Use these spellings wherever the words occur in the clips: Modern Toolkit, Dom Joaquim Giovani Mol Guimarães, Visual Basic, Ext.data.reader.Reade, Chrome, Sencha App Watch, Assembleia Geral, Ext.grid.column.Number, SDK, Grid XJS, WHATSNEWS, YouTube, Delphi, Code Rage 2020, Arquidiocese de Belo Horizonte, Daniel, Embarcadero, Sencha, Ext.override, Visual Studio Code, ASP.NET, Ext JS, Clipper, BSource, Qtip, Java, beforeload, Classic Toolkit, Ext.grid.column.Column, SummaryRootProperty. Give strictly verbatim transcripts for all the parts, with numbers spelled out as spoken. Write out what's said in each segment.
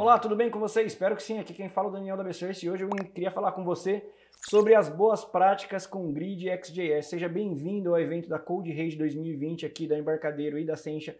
Olá, tudo bem com você? Espero que sim. Aqui quem fala é o Daniel da BSource e hoje eu queria falar com você sobre as boas práticas com Grid X J S. Seja bem-vindo ao evento da Code Rage dois mil e vinte aqui da Embarcadero e da Sencha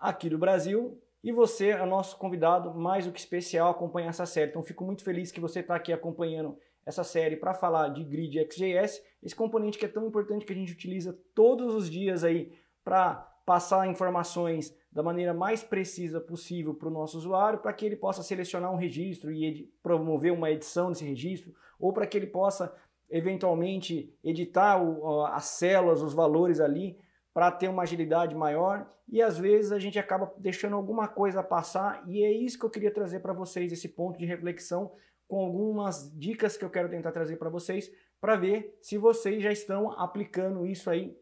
aqui do Brasil. E você é o nosso convidado mais do que especial a acompanhar essa série. Então fico muito feliz que você está aqui acompanhando essa série para falar de Grid X J S, esse componente que é tão importante que a gente utiliza todos os dias aí para passar informações da maneira mais precisa possível para o nosso usuário, para que ele possa selecionar um registro e promover uma edição desse registro, ou para que ele possa eventualmente editar o, as células, os valores ali, para ter uma agilidade maior. E às vezes a gente acaba deixando alguma coisa passar, e é isso que eu queria trazer para vocês, esse ponto de reflexão, com algumas dicas que eu quero tentar trazer para vocês, para ver se vocês já estão aplicando isso aí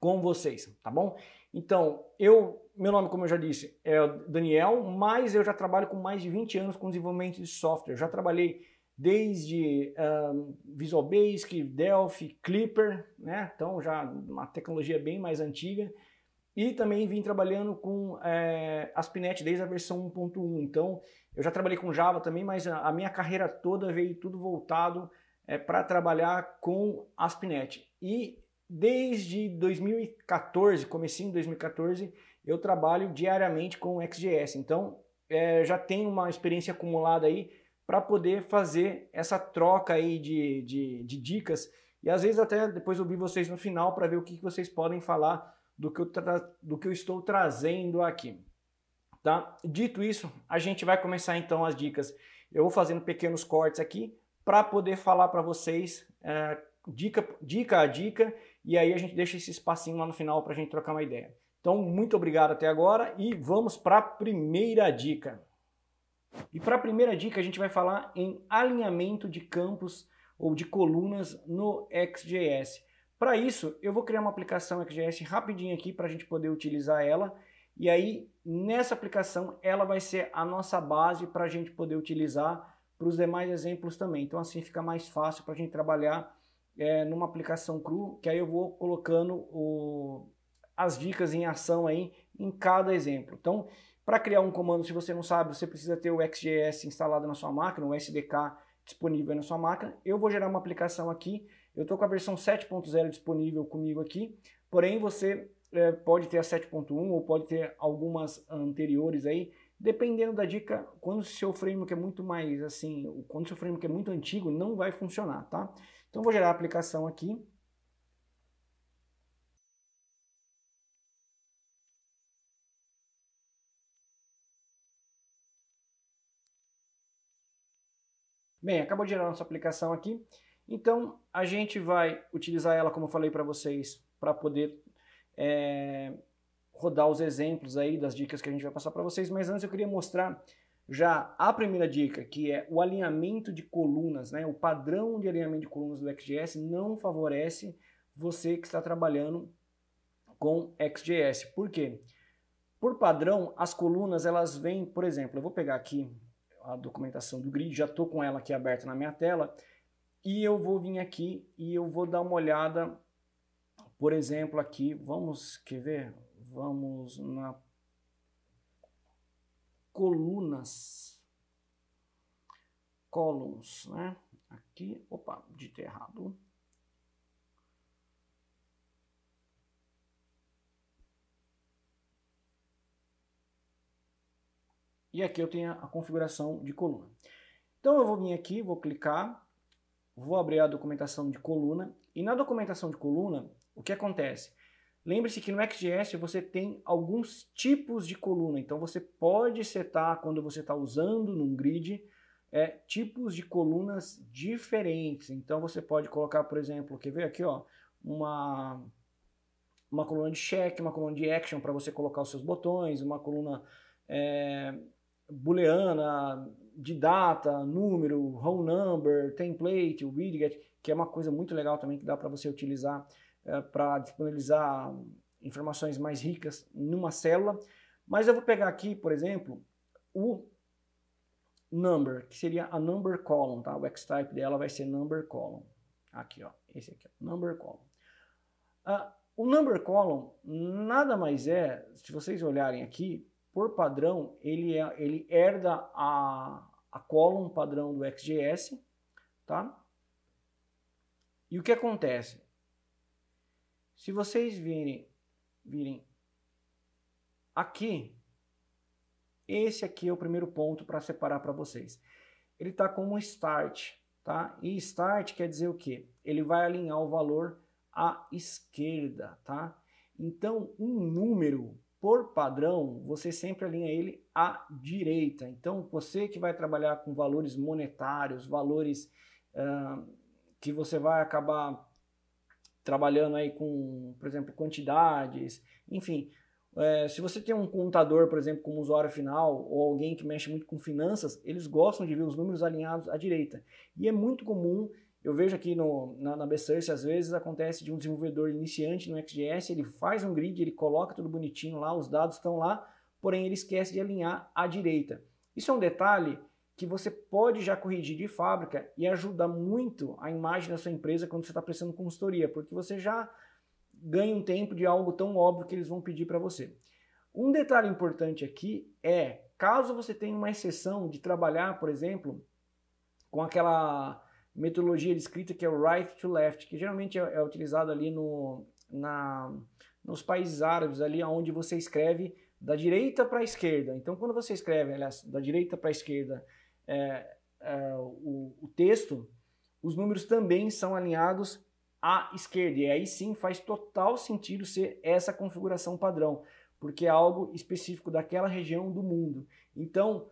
com vocês, tá bom? Então, eu, meu nome, como eu já disse, é Daniel, mas eu já trabalho com mais de vinte anos com desenvolvimento de software. Eu já trabalhei desde um, Visual Basic, Delphi, Clipper, né? Então já uma tecnologia bem mais antiga. E também vim trabalhando com é, A S P ponto net desde a versão um ponto um. Então, eu já trabalhei com Java também, mas a minha carreira toda veio tudo voltado é, para trabalhar com A S P ponto net. E desde dois mil e quatorze, comecinho de dois mil e quatorze, eu trabalho diariamente com X J S. Então, é, já tenho uma experiência acumulada aí para poder fazer essa troca aí de, de, de dicas. E às vezes até depois ouvir vocês no final para ver o que vocês podem falar do que eu, do que eu estou trazendo aqui, tá? Dito isso, a gente vai começar então as dicas. Eu vou fazendo pequenos cortes aqui para poder falar para vocês é, dica, dica a dica, e aí a gente deixa esse espacinho lá no final para a gente trocar uma ideia. Então, muito obrigado até agora e vamos para a primeira dica. E para a primeira dica a gente vai falar em alinhamento de campos ou de colunas no X J S. Para isso, eu vou criar uma aplicação X J S rapidinho aqui para a gente poder utilizar ela. E aí, nessa aplicação, ela vai ser a nossa base para a gente poder utilizar para os demais exemplos também. Então, assim fica mais fácil para a gente trabalhar é, numa aplicação cru, que aí eu vou colocando o, as dicas em ação aí em cada exemplo. Então, para criar um comando, se você não sabe, você precisa ter o X J S instalado na sua máquina, o S D K disponível na sua máquina. Eu vou gerar uma aplicação aqui. Eu estou com a versão sete ponto zero disponível comigo aqui, porém você é, pode ter a sete ponto um ou pode ter algumas anteriores aí, dependendo da dica. Quando o seu framework é muito mais assim, quando o seu framework é muito antigo, não vai funcionar, tá? Então vou gerar a aplicação aqui. Bem, acabou de gerar nossa aplicação aqui. Então, a gente vai utilizar ela, como eu falei para vocês, para poder é, rodar os exemplos aí das dicas que a gente vai passar para vocês. Mas antes eu queria mostrar já a primeira dica, que é o alinhamento de colunas, né? O padrão de alinhamento de colunas do X J S não favorece você que está trabalhando com X J S. Por quê? Por padrão, as colunas, elas vêm, por exemplo, eu vou pegar aqui a documentação do grid, já estou com ela aqui aberta na minha tela, e eu vou vir aqui e eu vou dar uma olhada, por exemplo, aqui, vamos, quer ver? Vamos na colunas, columns, né? Aqui, opa, digitei errado. E aqui eu tenho a configuração de coluna. Então eu vou vir aqui, vou clicar. Vou abrir a documentação de coluna, e na documentação de coluna, o que acontece? Lembre-se que no X J S você tem alguns tipos de coluna, então você pode setar, quando você está usando num grid, é, tipos de colunas diferentes. Então você pode colocar, por exemplo, quer ver aqui, ó, uma, uma coluna de check, uma coluna de action para você colocar os seus botões, uma coluna é, booleana, de data, número, roll number, template, widget, que é uma coisa muito legal também que dá para você utilizar é, para disponibilizar informações mais ricas numa célula. Mas eu vou pegar aqui, por exemplo, o number, que seria a number column, tá? O X-type dela vai ser number column. Aqui, ó, esse aqui, ó, number column. Uh, o number column nada mais é, se vocês olharem aqui, por padrão, ele, é, ele herda a, a column padrão do Ext.js, tá? E o que acontece? Se vocês virem, virem aqui, esse aqui é o primeiro ponto para separar para vocês. Ele está como start, tá? E start quer dizer o quê? Ele vai alinhar o valor à esquerda, tá? Então, um número, por padrão, você sempre alinha ele à direita. Então, você que vai trabalhar com valores monetários, valores uh, que você vai acabar trabalhando aí com, por exemplo, quantidades, enfim... É, se você tem um contador, por exemplo, como usuário final, ou alguém que mexe muito com finanças, eles gostam de ver os números alinhados à direita. E é muito comum, eu vejo aqui no, na, na BSource, às vezes acontece de um desenvolvedor iniciante no Ext.js, ele faz um grid, ele coloca tudo bonitinho lá, os dados estão lá, porém ele esquece de alinhar à direita. Isso é um detalhe que você pode já corrigir de fábrica e ajuda muito a imagem da sua empresa quando você está prestando consultoria, porque você já... ganha um tempo de algo tão óbvio que eles vão pedir para você. Um detalhe importante aqui é, caso você tenha uma exceção de trabalhar, por exemplo, com aquela metodologia de escrita que é o right to left, que geralmente é, é utilizado ali no, na, nos países árabes, ali onde você escreve da direita para a esquerda. Então, quando você escreve, aliás, da direita para a esquerda é, é, o, o texto, os números também são alinhados à esquerda, e aí sim faz total sentido ser essa configuração padrão, porque é algo específico daquela região do mundo. Então,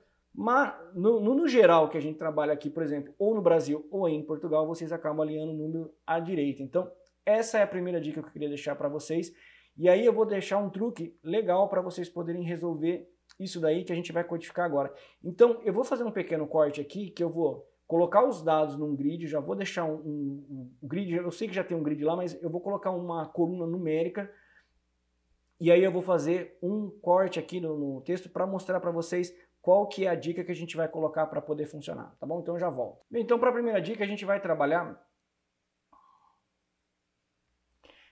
no, no geral que a gente trabalha aqui, por exemplo, ou no Brasil ou em Portugal, vocês acabam alinhando o número à direita. Então, essa é a primeira dica que eu queria deixar para vocês, e aí eu vou deixar um truque legal para vocês poderem resolver isso daí que a gente vai codificar agora. Então, eu vou fazer um pequeno corte aqui, que eu vou... colocar os dados num grid, já vou deixar um, um, um grid, eu sei que já tem um grid lá, mas eu vou colocar uma coluna numérica e aí eu vou fazer um corte aqui no, no texto para mostrar para vocês qual que é a dica que a gente vai colocar para poder funcionar, tá bom? Então eu já volto. Bem, então para a primeira dica a gente vai trabalhar...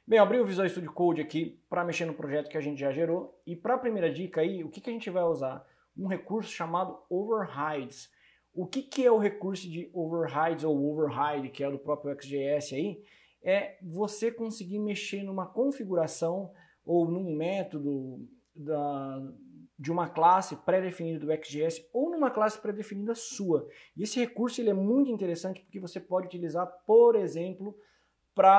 Bem, eu abri o Visual Studio Code aqui para mexer no projeto que a gente já gerou e para a primeira dica aí, o que, que a gente vai usar? Um recurso chamado Overrides. O que, que é o recurso de overrides ou override, que é do próprio Ext.js aí, é você conseguir mexer numa configuração ou num método da, de uma classe pré-definida do Ext.js ou numa classe pré-definida sua. E esse recurso ele é muito interessante porque você pode utilizar, por exemplo, para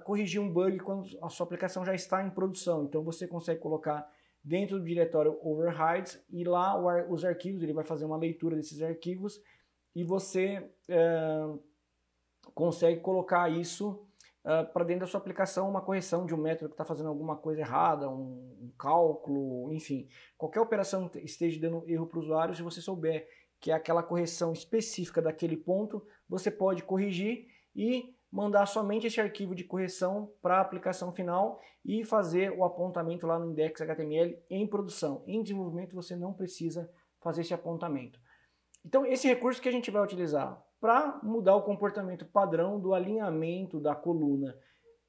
uh, corrigir um bug quando a sua aplicação já está em produção. Então você consegue colocar... dentro do diretório overrides e lá os arquivos, ele vai fazer uma leitura desses arquivos e você é, consegue colocar isso é, para dentro da sua aplicação, uma correção de um método que está fazendo alguma coisa errada, um, um cálculo, enfim. Qualquer operação que esteja dando erro para o usuário, se você souber que é aquela correção específica daquele ponto, você pode corrigir e... mandar somente esse arquivo de correção para a aplicação final e fazer o apontamento lá no index ponto H T M L em produção. Em desenvolvimento você não precisa fazer esse apontamento. Então esse recurso que a gente vai utilizar para mudar o comportamento padrão do alinhamento da coluna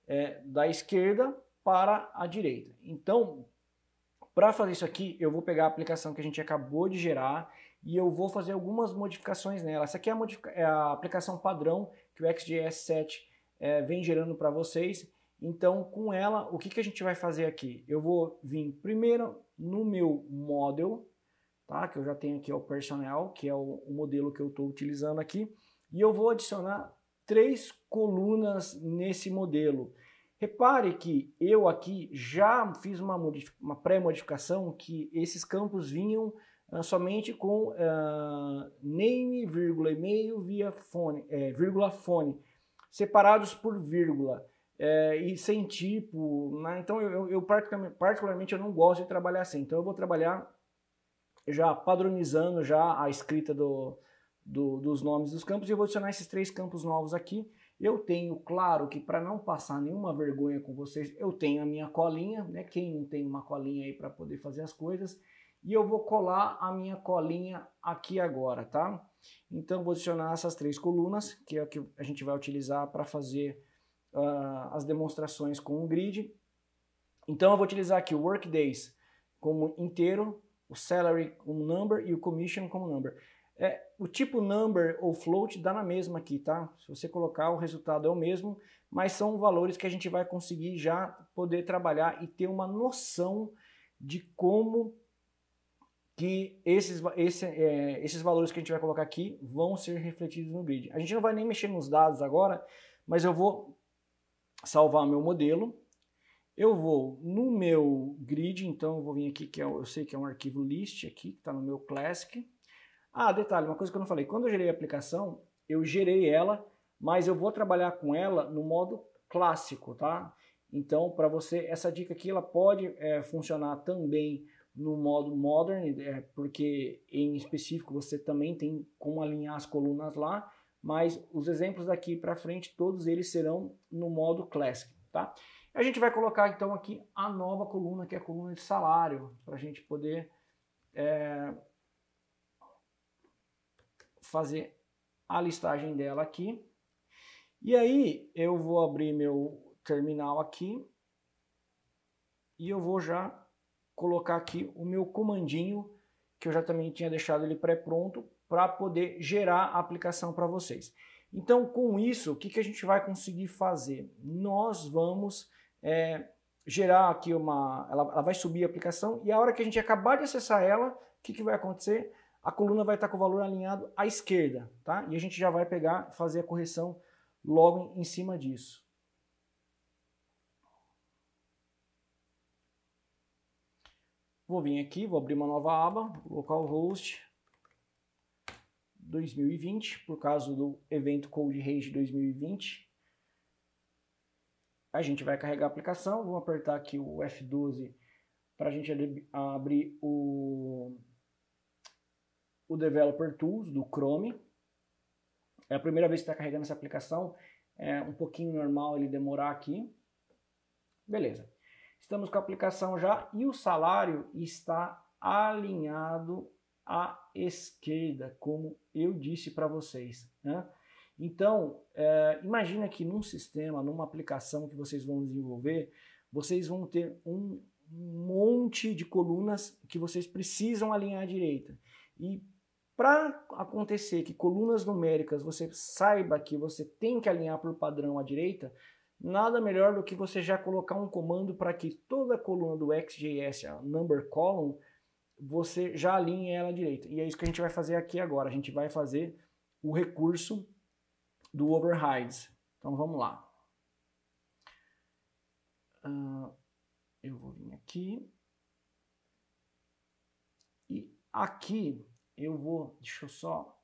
é, da esquerda para a direita. Então, para fazer isso aqui, eu vou pegar a aplicação que a gente acabou de gerar e eu vou fazer algumas modificações nela. Essa aqui é a, é a aplicação padrão que o Ext.js sete é, vem gerando para vocês. Então, com ela, o que, que a gente vai fazer aqui? Eu vou vir primeiro no meu model, tá? Que eu já tenho aqui o personnel, que é o, o modelo que eu estou utilizando aqui, e eu vou adicionar três colunas nesse modelo. Repare que eu aqui já fiz uma, uma pré-modificação que esses campos vinham somente com uh, name, vírgula, e-mail, via fone, é, vírgula, fone, separados por vírgula é, e sem tipo, né? Então eu, eu particularmente eu não gosto de trabalhar assim, então eu vou trabalhar já padronizando já a escrita do, do, dos nomes dos campos e eu vou adicionar esses três campos novos aqui. Eu tenho, claro, que para não passar nenhuma vergonha com vocês, eu tenho a minha colinha, né? Quem não tem uma colinha aí para poder fazer as coisas, e eu vou colar a minha colinha aqui agora, tá? Então, vou adicionar essas três colunas, que é o que a gente vai utilizar para fazer uh, as demonstrações com o grid. Então, eu vou utilizar aqui o workdays como inteiro, o salary como number e o commission como number. É, o tipo number ou float dá na mesma aqui, tá? Se você colocar, o resultado é o mesmo, mas são valores que a gente vai conseguir já poder trabalhar e ter uma noção de como que esses, esse, é, esses valores que a gente vai colocar aqui vão ser refletidos no grid. A gente não vai nem mexer nos dados agora, mas eu vou salvar meu modelo. Eu vou no meu grid, então eu vou vir aqui, que é, eu sei que é um arquivo list aqui, que está no meu classic. Ah, detalhe, uma coisa que eu não falei, quando eu gerei a aplicação, eu gerei ela, mas eu vou trabalhar com ela no modo clássico, tá? Então, para você, essa dica aqui, ela pode é, funcionar também no modo modern, é, porque em específico você também tem como alinhar as colunas lá, mas os exemplos daqui para frente, todos eles serão no modo classic, tá? A gente vai colocar então aqui a nova coluna, que é a coluna de salário, para a gente poder é, fazer a listagem dela aqui. E aí eu vou abrir meu terminal aqui e eu vou já colocar aqui o meu comandinho, que eu já também tinha deixado ele pré-pronto, para poder gerar a aplicação para vocês. Então, com isso, o que, que a gente vai conseguir fazer? Nós vamos é, gerar aqui uma... Ela, ela vai subir a aplicação e a hora que a gente acabar de acessar ela, o que, que vai acontecer? A coluna vai estar com o valor alinhado à esquerda, tá? E a gente já vai pegar, fazer a correção logo em cima disso. Vou vir aqui, vou abrir uma nova aba, localhost dois mil e vinte, por causa do evento Code Rage dois mil e vinte. A gente vai carregar a aplicação, vou apertar aqui o F doze para a gente abrir o, o Developer Tools do Chrome. É a primeira vez que está carregando essa aplicação, é um pouquinho normal ele demorar aqui. Beleza, estamos com a aplicação já e o salário está alinhado à esquerda, como eu disse para vocês, né? Então, é, imagina que num sistema, numa aplicação que vocês vão desenvolver, vocês vão ter um monte de colunas que vocês precisam alinhar à direita. E para acontecer que colunas numéricas você saiba que você tem que alinhar por padrão à direita, nada melhor do que você já colocar um comando para que toda a coluna do Ext.js, a number column, você já alinha ela à direita. E é isso que a gente vai fazer aqui agora. A gente vai fazer o recurso do overrides. Então vamos lá. Uh, eu vou vir aqui. E aqui eu vou... Deixa eu só...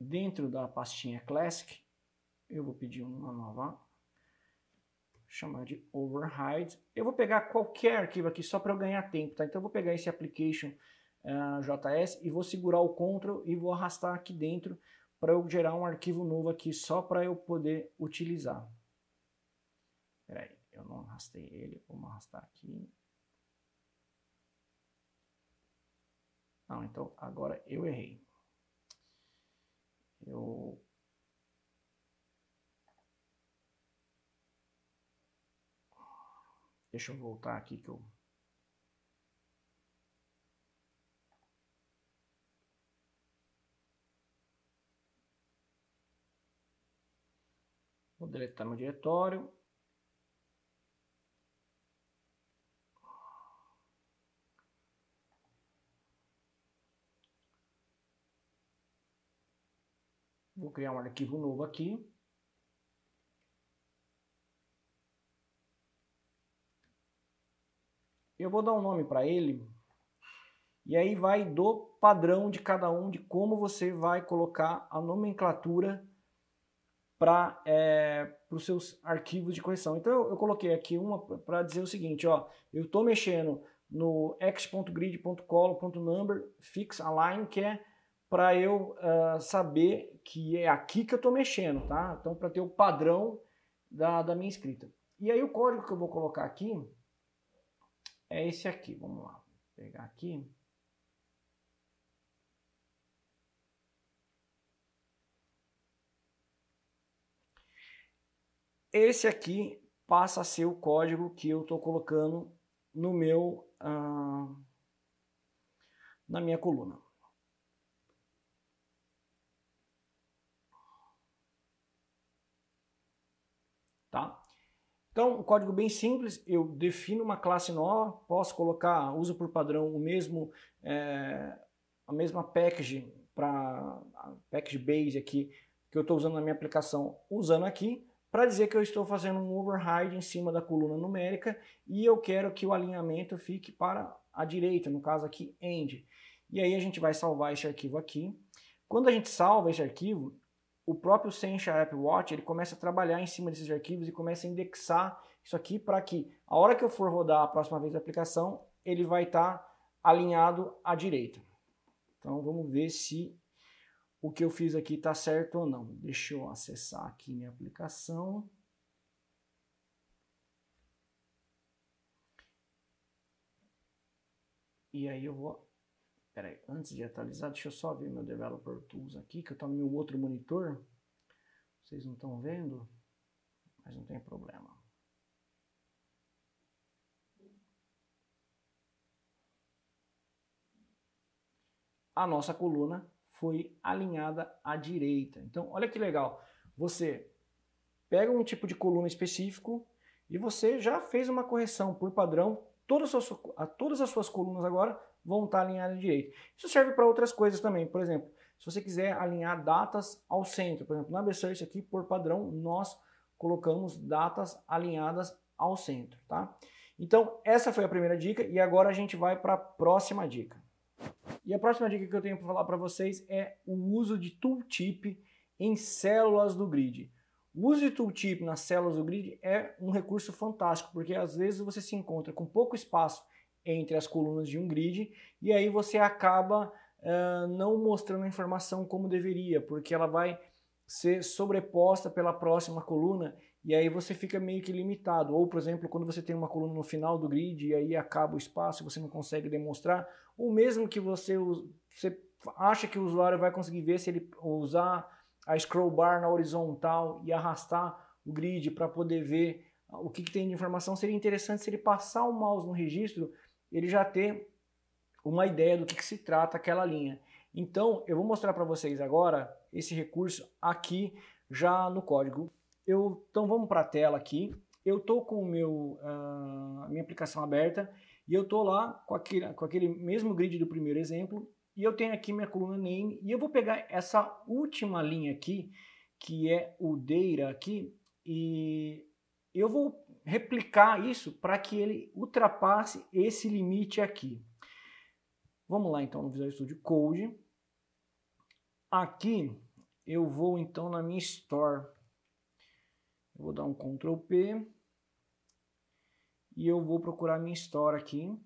Dentro da pastinha Classic, eu vou pedir uma nova... chamar de override. Eu vou pegar qualquer arquivo aqui só para eu ganhar tempo, tá? Então eu vou pegar esse application uh, J S e vou segurar o Ctrl e vou arrastar aqui dentro para eu gerar um arquivo novo aqui só para eu poder utilizar. Espera aí, eu não arrastei ele, vamos arrastar aqui. Não, então agora eu errei. Eu... Deixa eu voltar aqui que eu... Vou deletar meu diretório. Vou criar um arquivo novo aqui. Eu vou dar um nome para ele, e aí vai do padrão de cada um, de como você vai colocar a nomenclatura para é, os seus arquivos de correção. Então eu, eu coloquei aqui uma para dizer o seguinte, ó, eu estou mexendo no Ext.grid.column.Number fix align, que é para eu uh, saber que é aqui que eu estou mexendo, tá? Então para ter o padrão da, da minha escrita. E aí o código que eu vou colocar aqui é esse aqui, vamos lá, vou pegar aqui. Esse aqui passa a ser o código que eu estou colocando no meu, ah, na minha coluna. Tá? Então, um código bem simples, eu defino uma classe nova, posso colocar, uso por padrão o mesmo, é, a mesma package, para package base aqui, que eu estou usando na minha aplicação, usando aqui, para dizer que eu estou fazendo um override em cima da coluna numérica e eu quero que o alinhamento fique para a direita, no caso aqui, end. E aí a gente vai salvar esse arquivo aqui. Quando a gente salva esse arquivo, o próprio Sencha App Watch, ele começa a trabalhar em cima desses arquivos e começa a indexar isso aqui para que a hora que eu for rodar a próxima vez a aplicação, ele vai estar tá alinhado à direita. Então vamos ver se o que eu fiz aqui está certo ou não. Deixa eu acessar aqui minha aplicação. E aí eu vou... Pera aí, antes de atualizar, deixa eu só ver meu Developer Tools aqui, que eu estou no meu outro monitor. Vocês não estão vendo, mas não tem problema. A nossa coluna foi alinhada à direita. Então, olha que legal. Você pega um tipo de coluna específico e você já fez uma correção por padrão. Todas as suas, todas as suas colunas agora vão estar alinhadas à direita. Isso serve para outras coisas também. Por exemplo, se você quiser alinhar datas ao centro, por exemplo, na BSource aqui, por padrão, nós colocamos datas alinhadas ao centro, tá? Então, essa foi a primeira dica e agora a gente vai para a próxima dica. E a próxima dica que eu tenho para falar para vocês é o uso de tooltip em células do grid. O uso de tooltip nas células do grid é um recurso fantástico, porque às vezes você se encontra com pouco espaço entre as colunas de um grid e aí você acaba uh, não mostrando a informação como deveria, porque ela vai ser sobreposta pela próxima coluna e aí você fica meio que limitado. Ou, por exemplo, quando você tem uma coluna no final do grid e aí acaba o espaço e você não consegue demonstrar, ou mesmo que você, você acha que o usuário vai conseguir ver se ele usar a scroll bar na horizontal e arrastar o grid para poder ver o que, que tem de informação, seria interessante se ele passar o mouse no registro, ele já ter uma ideia do que, que se trata aquela linha. Então, eu vou mostrar para vocês agora esse recurso aqui já no código. Eu, então, vamos para a tela aqui. Eu estou com o meu, a minha aplicação aberta e eu estou lá com aquele, com aquele mesmo grid do primeiro exemplo. E eu tenho aqui minha coluna name e eu vou pegar essa última linha aqui, que é o data aqui, e eu vou replicar isso para que ele ultrapasse esse limite aqui. Vamos lá então no Visual Studio Code. Aqui eu vou então na minha store. Eu vou dar um control P e eu vou procurar minha store aqui.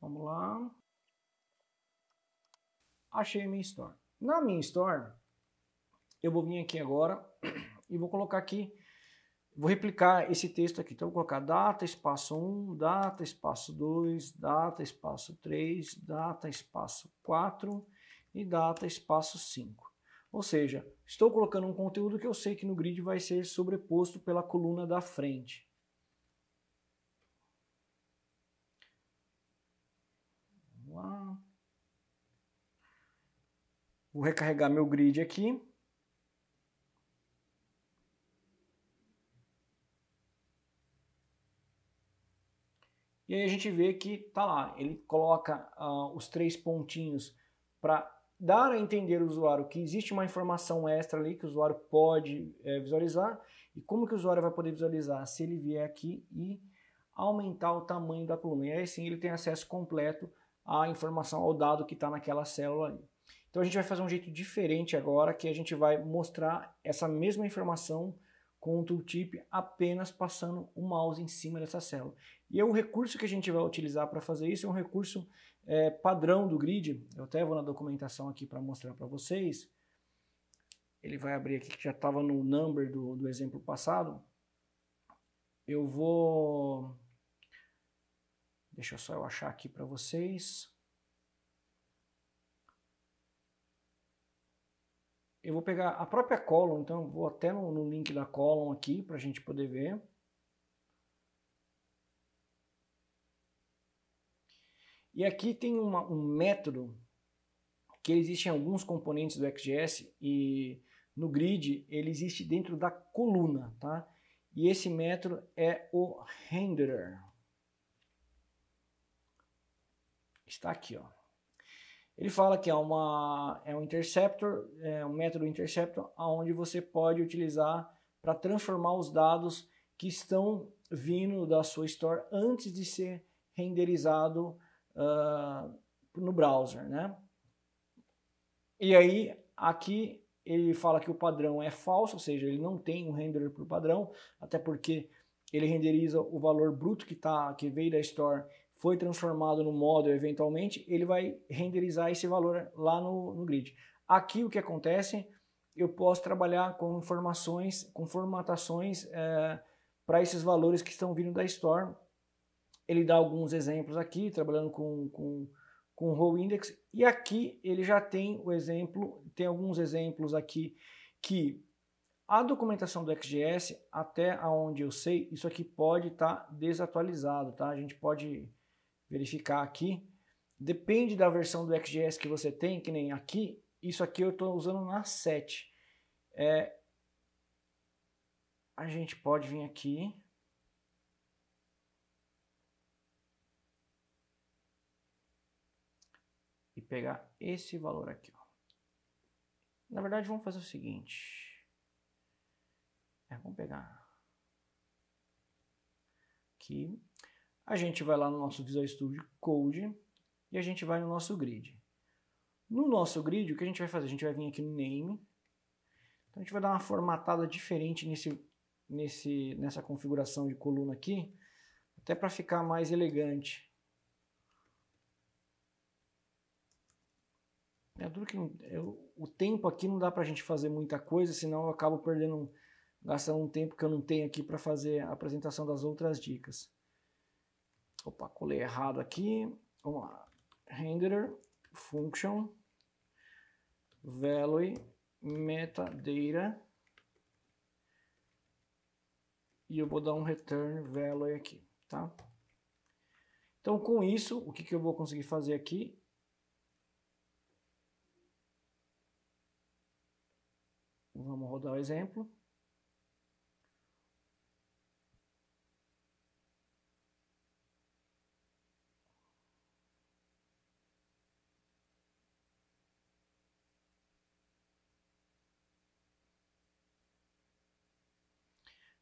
Vamos lá. Achei a minha Store. Na minha Store, eu vou vir aqui agora e vou colocar aqui, vou replicar esse texto aqui. Então, eu vou colocar data, espaço um, data, espaço dois, data, espaço três, data, espaço quatro e data, espaço cinco. Ou seja, estou colocando um conteúdo que eu sei que no grid vai ser sobreposto pela coluna da frente. Vamos lá. Vou recarregar meu grid aqui. E aí a gente vê que tá lá, ele coloca uh, os três pontinhos para dar a entender ao usuário que existe uma informação extra ali que o usuário pode é, visualizar. E como que o usuário vai poder visualizar? Se ele vier aqui e aumentar o tamanho da coluna. E aí sim ele tem acesso completo à informação, ao dado que está naquela célula ali. Então a gente vai fazer um jeito diferente agora, que a gente vai mostrar essa mesma informação com o tooltip apenas passando o mouse em cima dessa célula. E o recurso que a gente vai utilizar para fazer isso é um recurso é, padrão do grid. Eu até vou na documentação aqui para mostrar para vocês. Ele vai abrir aqui, que já estava no number do, do exemplo passado. Eu vou... Deixa só eu achar aqui para vocês... Eu vou pegar a própria column, então vou até no, no link da column aqui para a gente poder ver. E aqui tem uma, um método que existe em alguns componentes do Ext.js e no grid ele existe dentro da coluna, tá? E esse método é o renderer. Está aqui, ó. Ele fala que é, uma, é um interceptor, é um método interceptor onde você pode utilizar para transformar os dados que estão vindo da sua store antes de ser renderizado uh, no browser, né? E aí, aqui ele fala que o padrão é falso, ou seja, ele não tem um renderer para o padrão, até porque ele renderiza o valor bruto que, tá, que veio da store, foi transformado no model eventualmente, ele vai renderizar esse valor lá no, no grid. Aqui o que acontece, eu posso trabalhar com informações, com formatações é, para esses valores que estão vindo da store. Ele dá alguns exemplos aqui, trabalhando com... com com o row index, e aqui ele já tem o exemplo, tem alguns exemplos aqui que a documentação do Ext.js, até onde eu sei, isso aqui pode estar tá desatualizado, tá? A gente pode verificar aqui, depende da versão do Ext.js que você tem, que nem aqui, isso aqui eu estou usando na sete. É, a gente pode vir aqui, pegar esse valor aqui, ó. Na verdade, vamos fazer o seguinte, é, vamos pegar aqui, a gente vai lá no nosso Visual Studio Code e a gente vai no nosso grid. No nosso grid, o que a gente vai fazer? A gente vai vir aqui no name, então a gente vai dar uma formatada diferente nesse, nesse, nessa configuração de coluna aqui, até para ficar mais elegante. É duro que eu, o tempo aqui não dá pra gente fazer muita coisa, senão eu acabo perdendo, gastando um tempo que eu não tenho aqui para fazer a apresentação das outras dicas. Opa, colei errado aqui. Vamos lá. Renderer, function, value, metadata. E eu vou dar um return value aqui, tá? Então com isso, o que, que eu vou conseguir fazer aqui? Vamos rodar o exemplo.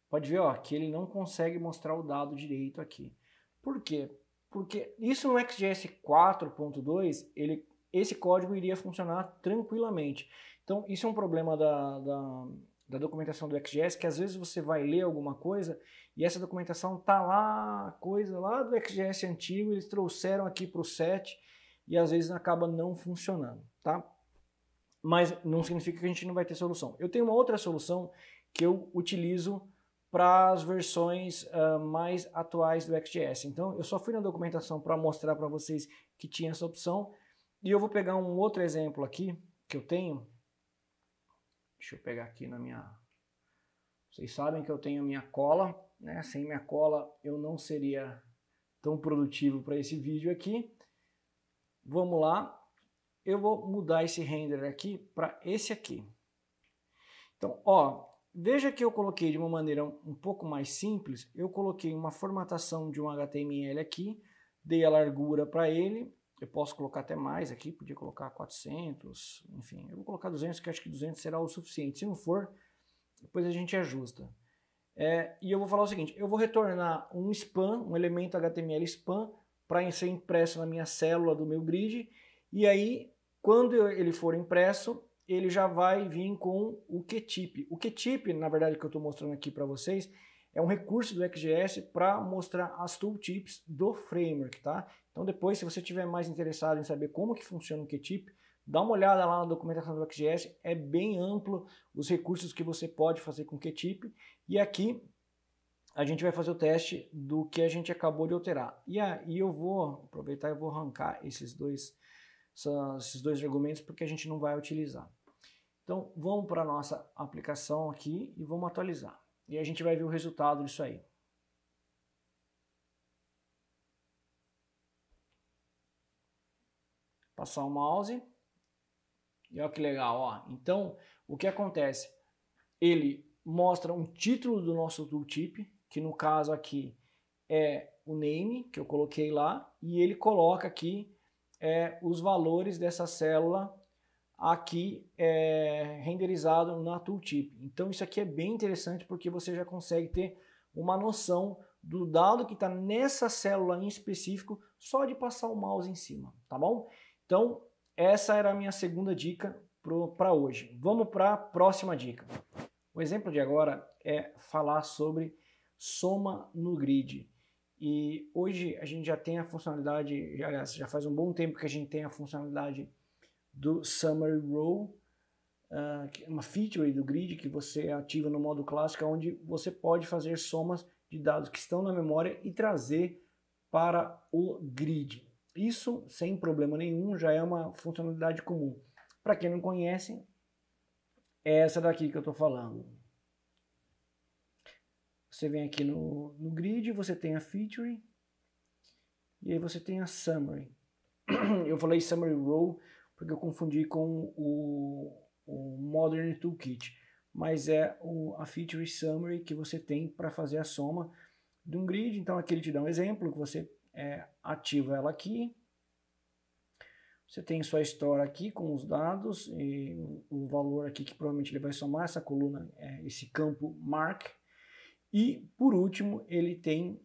Pode ver, ó, que ele não consegue mostrar o dado direito aqui. Por quê? Porque isso no Ext.js quatro ponto dois, ele, esse código iria funcionar tranquilamente. Então, isso é um problema da, da, da documentação do Ext.js, que às vezes você vai ler alguma coisa e essa documentação tá lá, coisa lá do Ext.js antigo, eles trouxeram aqui para o sete e às vezes acaba não funcionando, tá? Mas não significa que a gente não vai ter solução. Eu tenho uma outra solução que eu utilizo para as versões uh, mais atuais do Ext.js. Então, eu só fui na documentação para mostrar para vocês que tinha essa opção e eu vou pegar um outro exemplo aqui que eu tenho. Deixa eu pegar aqui na minha... Vocês sabem que eu tenho a minha cola, né? Sem minha cola eu não seria tão produtivo para esse vídeo aqui. Vamos lá. Eu vou mudar esse render aqui para esse aqui. Então, ó, veja que eu coloquei de uma maneira um pouco mais simples. Eu coloquei uma formatação de um H T M L aqui, dei a largura para ele. Eu posso colocar até mais aqui, podia colocar quatrocentos, enfim, eu vou colocar duzentos, que acho que duzentos será o suficiente. Se não for, depois a gente ajusta. É, e eu vou falar o seguinte, eu vou retornar um span, um elemento H T M L span, para ser impresso na minha célula do meu grid, e aí, quando ele for impresso, ele já vai vir com o Qtip. O Qtip, na verdade, que eu estou mostrando aqui para vocês, é um recurso do Ext.js para mostrar as tooltips do framework, tá? Então depois, se você estiver mais interessado em saber como que funciona o Qtip, dá uma olhada lá na documentação do Ext.js, é bem amplo os recursos que você pode fazer com o Qtip. E aqui a gente vai fazer o teste do que a gente acabou de alterar. E aí eu vou aproveitar e vou arrancar esses dois, esses dois argumentos porque a gente não vai utilizar. Então vamos para a nossa aplicação aqui e vamos atualizar. E a gente vai ver o resultado disso aí. passar o mouse. E olha que legal, ó. Então, o que acontece? Ele mostra um título do nosso tooltip, que no caso aqui é o name, que eu coloquei lá, e ele coloca aqui é, os valores dessa célula aqui é, renderizado na tooltip. Então, isso aqui é bem interessante porque você já consegue ter uma noção do dado que está nessa célula em específico, só de passar o mouse em cima, tá bom? Então, essa era a minha segunda dica para hoje. Vamos para a próxima dica. O exemplo de agora é falar sobre soma no grid. E hoje a gente já tem a funcionalidade, já, já faz um bom tempo que a gente tem a funcionalidade do Summary Row, uma feature do grid que você ativa no modo clássico, onde você pode fazer somas de dados que estão na memória e trazer para o grid. Isso, sem problema nenhum, já é uma funcionalidade comum. Para quem não conhece, é essa daqui que eu estou falando. Você vem aqui no, no grid, você tem a feature, e aí você tem a summary. Eu falei summary row porque eu confundi com o, o Modern Toolkit, mas é o, a feature summary que você tem para fazer a soma de um grid. Então aqui ele te dá um exemplo, que você é, ativa ela aqui, você tem sua história aqui com os dados, e o valor aqui que provavelmente ele vai somar, essa coluna, é, esse campo mark, e por último ele tem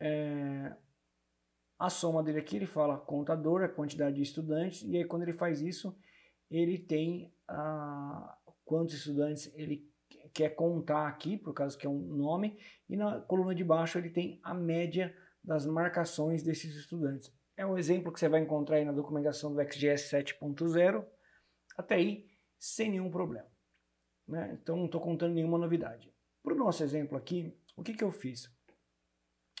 é, a soma dele aqui, ele fala contador, a quantidade de estudantes, e aí quando ele faz isso, ele tem a, quantos estudantes ele quer contar aqui, por causa que é um nome, e na coluna de baixo ele tem a média das marcações desses estudantes. É um exemplo que você vai encontrar aí na documentação do Ext.js sete ponto zero, até aí sem nenhum problema, né? Então não estou contando nenhuma novidade. Para o nosso exemplo aqui, o que, que eu fiz?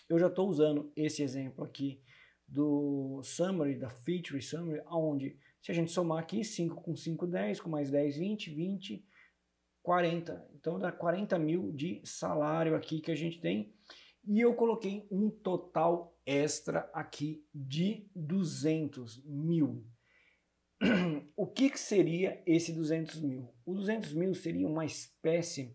Eu já estou usando esse exemplo aqui do summary, da feature summary, onde se a gente somar aqui cinco com cinco, dez, com mais dez, vinte, vinte, quarenta. Então dá quarenta mil de salário aqui que a gente tem. E eu coloquei um total extra aqui de duzentos mil. O que, que seria esse duzentos mil? O duzentos mil seria uma espécie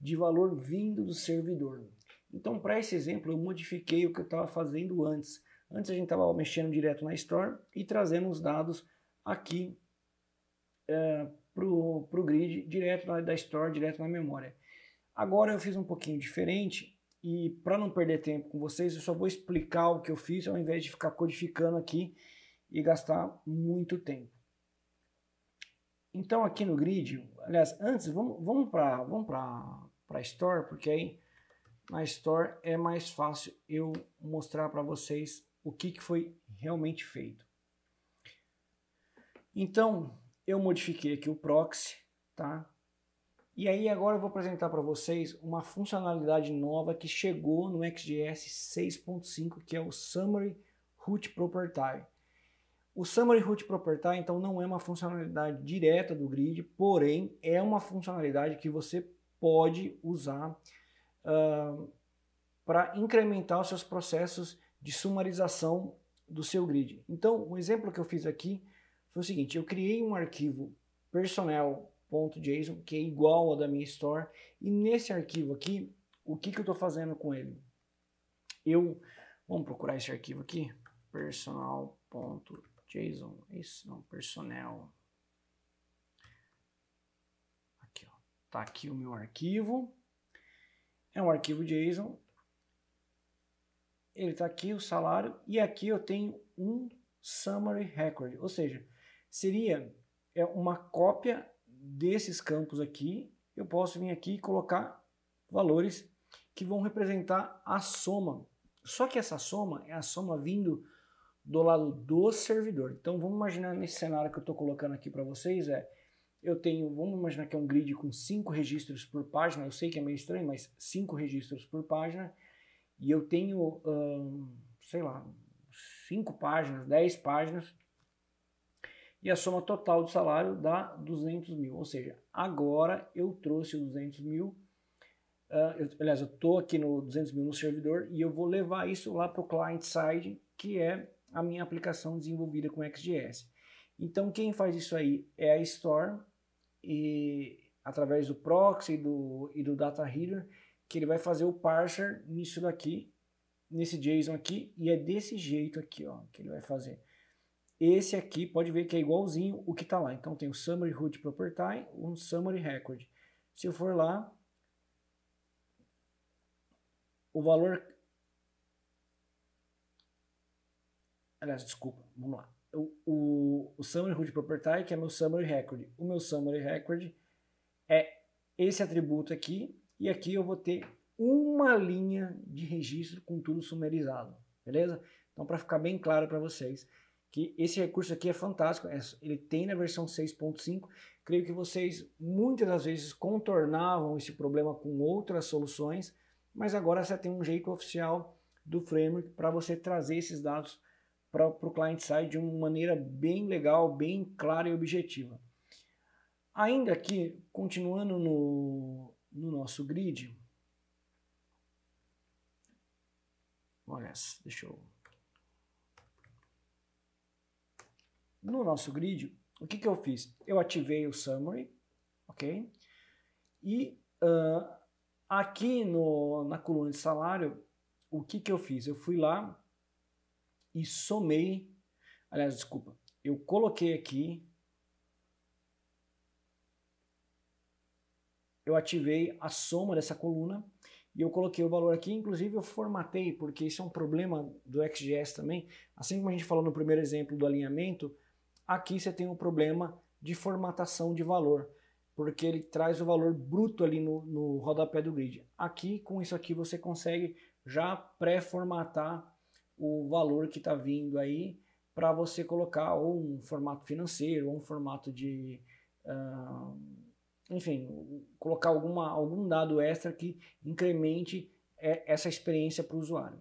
de valor vindo do servidor. Então, para esse exemplo, eu modifiquei o que eu estava fazendo antes. Antes a gente estava mexendo direto na Store e trazendo os dados aqui é, para o grid, direto na, da Store, direto na memória. Agora eu fiz um pouquinho diferente. E para não perder tempo com vocês, eu só vou explicar o que eu fiz, ao invés de ficar codificando aqui e gastar muito tempo. Então aqui no grid, aliás, antes vamos, vamos para vamos para Store, porque aí na Store é mais fácil eu mostrar para vocês o que, que foi realmente feito. Então eu modifiquei aqui o proxy, tá? E aí agora eu vou apresentar para vocês uma funcionalidade nova que chegou no Ext.js seis ponto cinco, que é o Summary Root Property. O Summary Root Property, então, não é uma funcionalidade direta do grid, porém é uma funcionalidade que você pode usar uh, para incrementar os seus processos de sumarização do seu grid. Então, um exemplo que eu fiz aqui foi o seguinte: eu criei um arquivo personnel .json, que é igual ao da minha Store, e nesse arquivo aqui, o que, que eu estou fazendo com ele? Eu, vamos procurar esse arquivo aqui, personal.json, isso não, personnel, aqui ó, tá aqui o meu arquivo, é um arquivo JSON, ele tá aqui o salário, e aqui eu tenho um summary record, ou seja, seria é uma cópia desses campos aqui. Eu posso vir aqui e colocar valores que vão representar a soma. Só que essa soma é a soma vindo do lado do servidor. Então vamos imaginar nesse cenário que eu estou colocando aqui para vocês, é, eu tenho, vamos imaginar que é um grid com cinco registros por página, eu sei que é meio estranho, mas cinco registros por página, e eu tenho, hum, sei lá, cinco páginas, dez páginas, e a soma total do salário dá duzentos mil, ou seja, agora eu trouxe o duzentos mil, uh, eu, aliás, eu estou aqui no duzentos mil no servidor, e eu vou levar isso lá para o client side, que é a minha aplicação desenvolvida com Ext.js. Então quem faz isso aí é a Store, e através do proxy e do, e do data reader, que ele vai fazer o parser nisso daqui, nesse JSON aqui, e é desse jeito aqui, ó, que ele vai fazer. Esse aqui pode ver que é igualzinho o que está lá. Então tem o Summary Root Property, um Summary Record. Se eu for lá, o valor... Aliás, desculpa, vamos lá. O, o, o Summary Root Property, que é meu Summary Record. O meu Summary Record é esse atributo aqui, e aqui eu vou ter uma linha de registro com tudo sumarizado, beleza? Então, para ficar bem claro para vocês, que esse recurso aqui é fantástico, ele tem na versão seis ponto cinco, creio que vocês muitas das vezes contornavam esse problema com outras soluções, mas agora você tem um jeito oficial do framework para você trazer esses dados para o client side de uma maneira bem legal, bem clara e objetiva. Ainda aqui, continuando no, no nosso grid, olha, deixa eu... No nosso grid, o que que eu fiz? Eu ativei o summary, ok? E uh, aqui no, na coluna de salário, o que que eu fiz? Eu fui lá e somei, aliás, desculpa, eu coloquei aqui, eu ativei a soma dessa coluna e eu coloquei o valor aqui, inclusive eu formatei, porque isso é um problema do Ext.js também, assim como a gente falou no primeiro exemplo do alinhamento, aqui você tem um problema de formatação de valor, porque ele traz o valor bruto ali no, no rodapé do grid. Aqui, com isso aqui, você consegue já pré-formatar o valor que está vindo aí, para você colocar ou um formato financeiro, ou um formato de... Uh, enfim, colocar alguma, algum dado extra que incremente essa experiência para o usuário.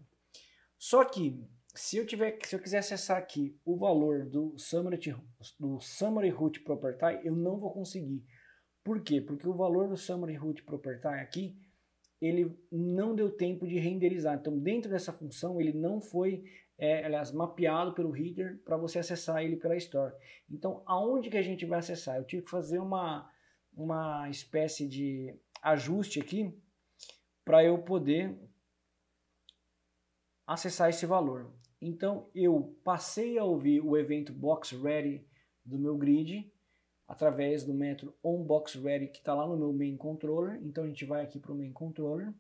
Só que, se eu, tiver, se eu quiser acessar aqui o valor do Summary, do Summary Root Property, eu não vou conseguir. Por quê? Porque o valor do Summary Root Property aqui, ele não deu tempo de renderizar. Então, dentro dessa função, ele não foi, é, aliás, mapeado pelo reader para você acessar ele pela Store. Então, aonde que a gente vai acessar? Eu tive que fazer uma... uma espécie de ajuste aqui para eu poder acessar esse valor. Então eu passei a ouvir o evento boxReady do meu grid através do método onBoxReady que está lá no meu main controller. Então a gente vai aqui para o main controller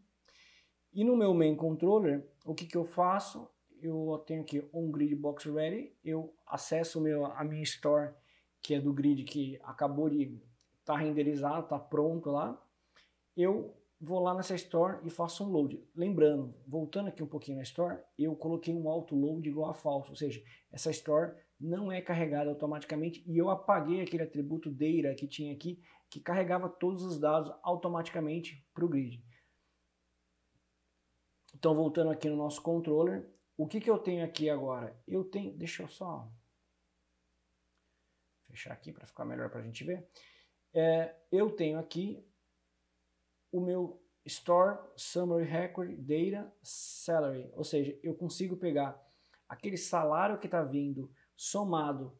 e no meu main controller o que que eu faço? Eu tenho aqui onGridBoxReady, eu acesso meu, a minha store que é do grid que acabou de tá renderizado, tá pronto lá, eu vou lá nessa Store e faço um load. Lembrando, voltando aqui um pouquinho na Store, eu coloquei um autoload igual a falso, ou seja, essa Store não é carregada automaticamente e eu apaguei aquele atributo data que tinha aqui, que carregava todos os dados automaticamente para o grid. Então, voltando aqui no nosso controller, o que que eu tenho aqui agora? Eu tenho, deixa eu só fechar aqui para ficar melhor para a gente ver. É, eu tenho aqui o meu Store, Summary Record, Data, Salary, ou seja, eu consigo pegar aquele salário que está vindo somado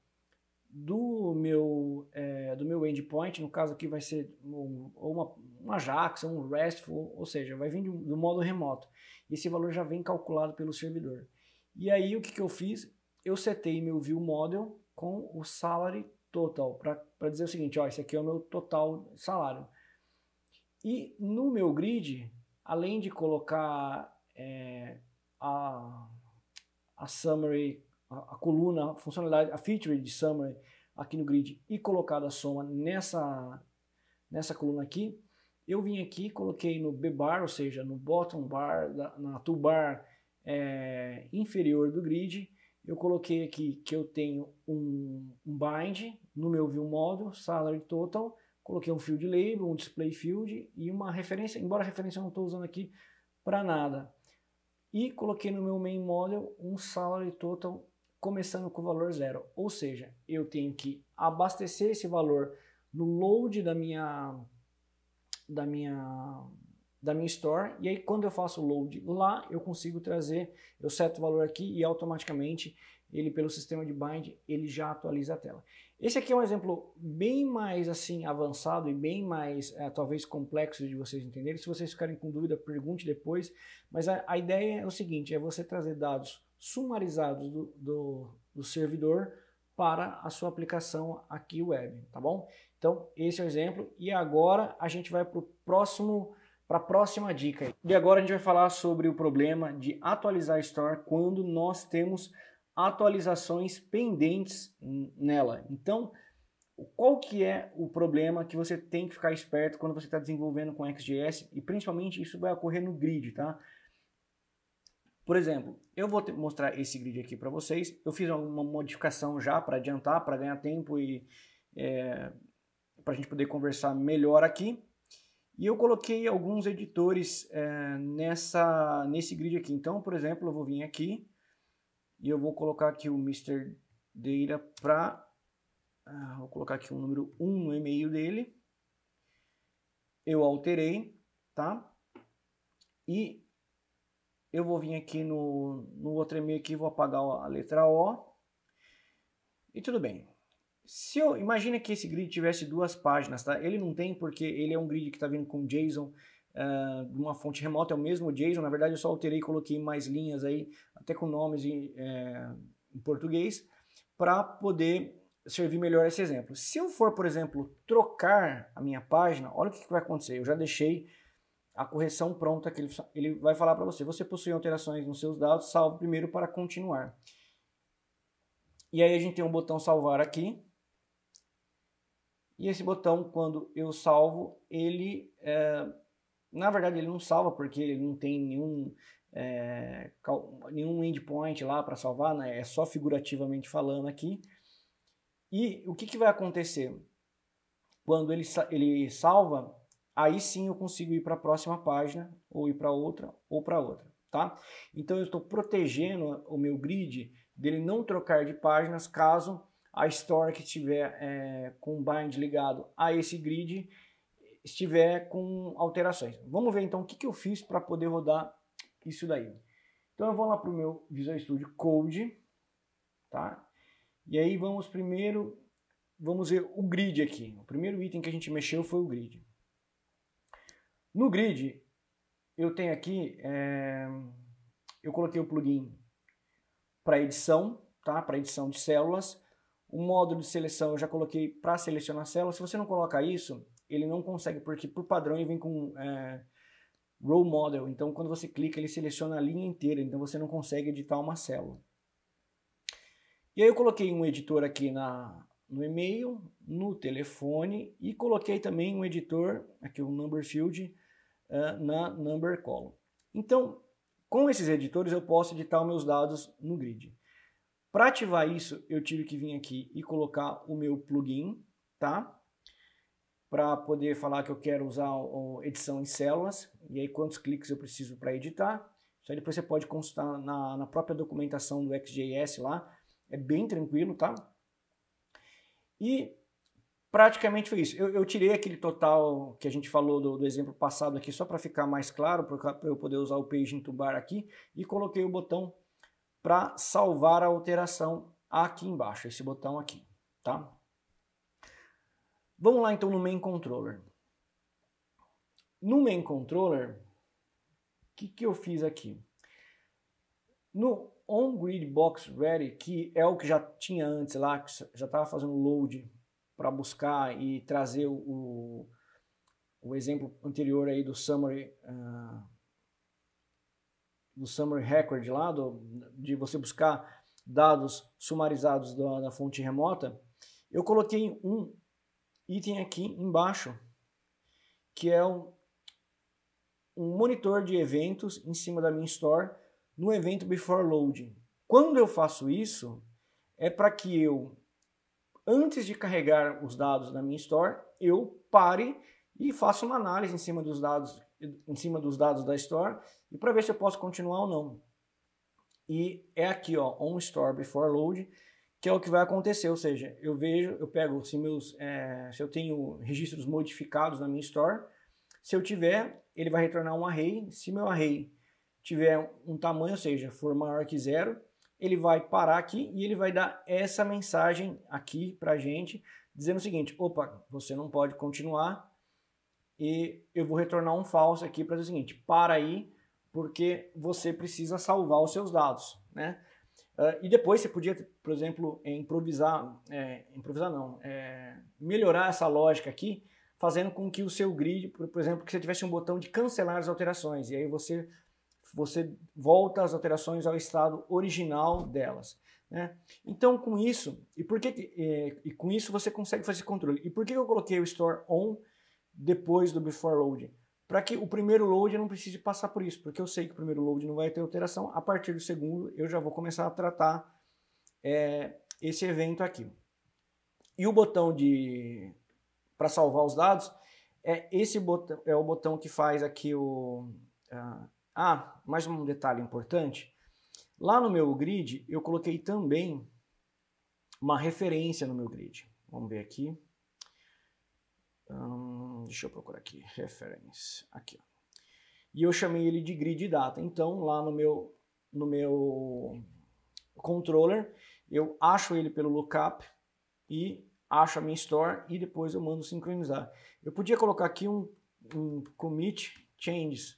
do meu, é, do meu endpoint, no caso aqui vai ser um, uma, uma Ajax, um RESTful, ou seja, vai vir do modo remoto. Esse valor já vem calculado pelo servidor. E aí o que que eu fiz? Eu setei meu ViewModel com o Salary Total, para dizer o seguinte, ó, esse aqui é o meu total salário. E no meu grid, além de colocar é, a, a summary, a, a coluna, a funcionalidade, a feature de summary aqui no grid e colocar a soma nessa, nessa coluna aqui, eu vim aqui, coloquei no B-bar, ou seja, no bottom bar, da, na toolbar é, inferior do grid, eu coloquei aqui que eu tenho um, um bind no meu ViewModel, Salary Total, coloquei um Field Label, um Display Field e uma referência, embora a referência eu não estou usando aqui para nada. E coloquei no meu Main Model um Salary Total começando com o valor zero. Ou seja, eu tenho que abastecer esse valor no load da minha, da minha, da minha store, e aí quando eu faço o load lá, eu consigo trazer, eu seto o valor aqui e automaticamente ele, pelo sistema de bind, ele já atualiza a tela. Esse aqui é um exemplo bem mais assim avançado e bem mais é, talvez complexo de vocês entenderem. Se vocês ficarem com dúvida, pergunte depois, mas a, a ideia é o seguinte, é você trazer dados sumarizados do, do, do servidor para a sua aplicação aqui web, tá bom? Então esse é o exemplo, e agora a gente vai para o próximo... Para a próxima dica. E agora a gente vai falar sobre o problema de atualizar a Store quando nós temos atualizações pendentes nela. Então, qual que é o problema que você tem que ficar esperto quando você está desenvolvendo com Ext.js, e principalmente isso vai ocorrer no grid, tá? Por exemplo, eu vou mostrar esse grid aqui para vocês. Eu fiz uma modificação já para adiantar, para ganhar tempo e é, para a gente poder conversar melhor aqui. E eu coloquei alguns editores é, nessa, nesse grid aqui. Então, por exemplo, eu vou vir aqui e eu vou colocar aqui o mister Data para... Ah, vou colocar aqui o número um no e-mail dele. Eu alterei, tá? E eu vou vir aqui no, no outro e-mail aqui, vou apagar a letra O. E tudo bem. Se eu, imagina que esse grid tivesse duas páginas, tá? Ele não tem porque ele é um grid que está vindo com JSON, uh, uma fonte remota, é o mesmo JSON. Na verdade eu só alterei e coloquei mais linhas aí, até com nomes em, é, em português, para poder servir melhor esse exemplo. Se eu for, por exemplo, trocar a minha página, olha o que, que vai acontecer. Eu já deixei a correção pronta, que ele, ele vai falar para você. Você possui alterações nos seus dados, salve primeiro para continuar. E aí a gente tem um botão salvar aqui. E esse botão, quando eu salvo, ele, é, na verdade ele não salva porque ele não tem nenhum, é, nenhum endpoint lá para salvar, né? É só figurativamente falando aqui. E o que, que vai acontecer? Quando ele, ele salva, aí sim eu consigo ir para a próxima página, ou ir para outra, ou para outra, tá? Então eu estou protegendo o meu grid dele não trocar de páginas caso a Store que estiver é, com o bind ligado a esse grid estiver com alterações. Vamos ver então o que, que eu fiz para poder rodar isso daí. Então eu vou lá para o meu Visual Studio Code, tá? E aí vamos primeiro, vamos ver o grid aqui. O primeiro item que a gente mexeu foi o grid. No grid eu tenho aqui, é, eu coloquei o plugin para edição, tá? Para edição de células. O módulo de seleção eu já coloquei para selecionar células. Se você não colocar isso, ele não consegue, porque por padrão ele vem com é, row model. Então quando você clica, ele seleciona a linha inteira, então você não consegue editar uma célula. E aí eu coloquei um editor aqui na, no e-mail, no telefone, e coloquei também um editor, aqui o number field, uh, na number column. Então, com esses editores eu posso editar os meus dados no grid. Para ativar isso, eu tive que vir aqui e colocar o meu plugin, tá? Para poder falar que eu quero usar a edição em células, e aí quantos cliques eu preciso para editar. Isso aí depois você pode consultar na, na própria documentação do Ext.js lá, é bem tranquilo, tá? E praticamente foi isso. Eu, eu tirei aquele total que a gente falou do, do exemplo passado aqui, só para ficar mais claro, para eu poder usar o Page into Bar aqui, e coloquei o botão para salvar a alteração aqui embaixo, esse botão aqui, tá? Vamos lá então no main controller. No main controller, o que, que eu fiz aqui? No onGridBoxReady, que é o que já tinha antes lá, que já estava fazendo load para buscar e trazer o, o exemplo anterior aí do summary, uh, do Summary Record lá, do, de você buscar dados sumarizados da, da fonte remota, eu coloquei um item aqui embaixo, que é um, um monitor de eventos em cima da minha Store, no evento Before Loading. Quando eu faço isso, é para que eu, antes de carregar os dados da minha Store, eu pare e faça uma análise em cima dos dados em cima dos dados da Store, e para ver se eu posso continuar ou não. E é aqui, ó, on Store before load, que é o que vai acontecer, ou seja, eu vejo, eu pego se meus, é, se eu tenho registros modificados na minha Store, Se eu tiver, ele vai retornar um array. Se meu array tiver um tamanho, ou seja, for maior que zero, ele vai parar aqui e ele vai dar essa mensagem aqui para a gente, dizendo o seguinte: opa, você não pode continuar, e eu vou retornar um false aqui para dizer o seguinte: para aí, porque você precisa salvar os seus dados, né? Uh, e depois você podia, por exemplo, improvisar, é, improvisar não, é, melhorar essa lógica aqui, fazendo com que o seu grid, por, por exemplo, que você tivesse um botão de cancelar as alterações, e aí você, você volta as alterações ao estado original delas, né? Então, com isso, e, por que, e, e com isso você consegue fazer controle. E por que eu coloquei o store on depois do before loading? Para que o primeiro load eu não precise passar por isso, porque eu sei que o primeiro load não vai ter alteração, a partir do segundo eu já vou começar a tratar é, esse evento aqui. E o botão de para salvar os dados, é esse botão, é o botão que faz aqui o... Uh, ah, mais um detalhe importante, lá no meu grid eu coloquei também uma referência no meu grid, vamos ver aqui. Hum, deixa eu procurar aqui, reference, aqui, ó. E eu chamei ele de grid data. Então lá no meu, no meu controller eu acho ele pelo lookup e acho a minha store e depois eu mando sincronizar. Eu podia colocar aqui um, um commit changes,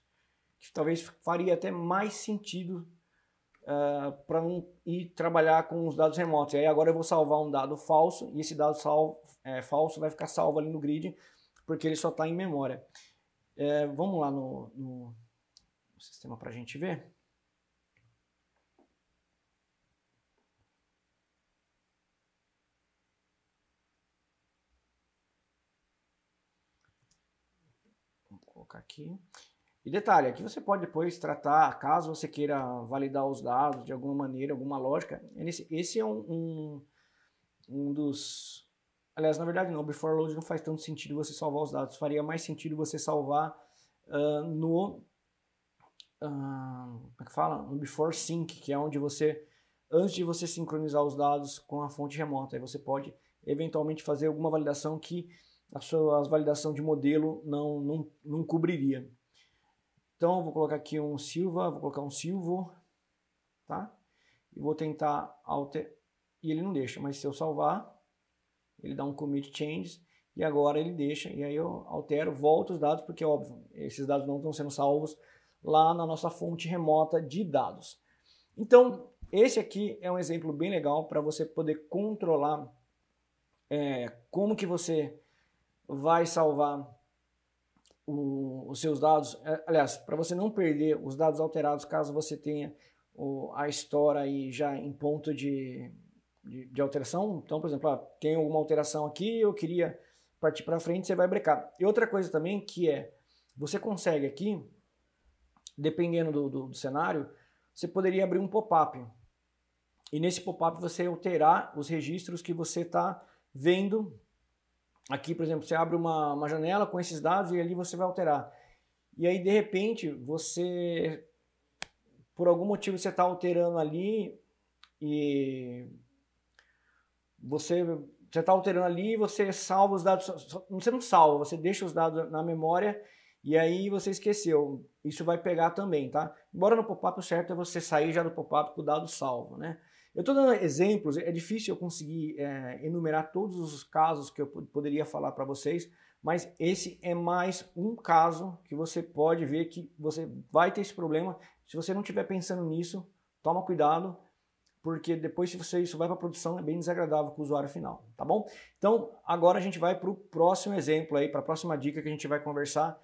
que talvez faria até mais sentido uh, para não ir trabalhar com os dados remotos. E aí agora eu vou salvar um dado falso e esse dado salvo É, falso vai ficar salvo ali no grid, porque ele só está em memória. É, vamos lá no, no sistema para a gente ver. Vou colocar aqui. E detalhe, aqui você pode depois tratar, caso você queira validar os dados de alguma maneira, alguma lógica. Esse é um, um, um dos... Aliás, na verdade não, before load não faz tanto sentido você salvar os dados. Faria mais sentido você salvar uh, no, uh, como é que fala? No before sync, que é onde você, antes de você sincronizar os dados com a fonte remota, aí você pode eventualmente fazer alguma validação que a sua validação de modelo não, não, não cobriria. Então vou colocar aqui um Silva, vou colocar um Silvo, tá? E vou tentar alter... E ele não deixa, mas se eu salvar... Ele dá um commit changes e agora ele deixa, e aí eu altero, volto os dados, porque óbvio, esses dados não estão sendo salvos lá na nossa fonte remota de dados. Então, esse aqui é um exemplo bem legal para você poder controlar é, como que você vai salvar o, os seus dados, é, aliás, para você não perder os dados alterados caso você tenha o, a store aí já em ponto de... De, de alteração. Então, por exemplo, ah, tem alguma alteração aqui, eu queria partir para frente, você vai brecar. E outra coisa também que é, você consegue aqui, dependendo do, do, do cenário, você poderia abrir um pop-up. E nesse pop-up você alterar os registros que você está vendo. Aqui, por exemplo, você abre uma, uma janela com esses dados e ali você vai alterar. E aí, de repente, você, por algum motivo, você está alterando ali e... Você está alterando ali, você salva os dados, você não salva, você deixa os dados na memória e aí você esqueceu. Isso vai pegar também, tá? Embora no pop-up o certo é você sair já do pop-up com o dado salvo, né? Eu estou dando exemplos, é difícil eu conseguir é, enumerar todos os casos que eu poderia falar para vocês, mas esse é mais um caso que você pode ver que você vai ter esse problema. Se você não estiver pensando nisso, toma cuidado, porque depois se você isso vai para produção é bem desagradável para o usuário final, tá bom? Então agora a gente vai para o próximo exemplo aí, para a próxima dica que a gente vai conversar,